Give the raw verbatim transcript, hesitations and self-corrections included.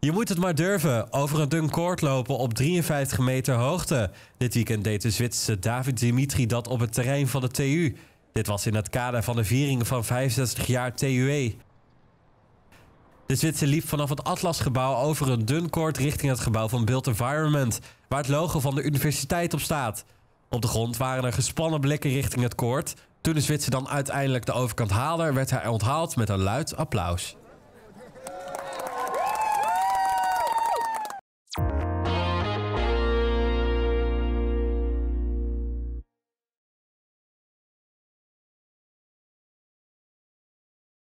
Je moet het maar durven, over een dun koord lopen op drieënvijftig meter hoogte. Dit weekend deed de Zwitserse David Dimitri dat op het terrein van de T U. Dit was in het kader van de viering van vijfenzestig jaar T U E. De Zwitser liep vanaf het Atlasgebouw over een dun koord richting het gebouw van Built Environment, waar het logo van de universiteit op staat. Op de grond waren er gespannen blikken richting het koord. Toen de Zwitser dan uiteindelijk de overkant haalde, werd hij onthaald met een luid applaus.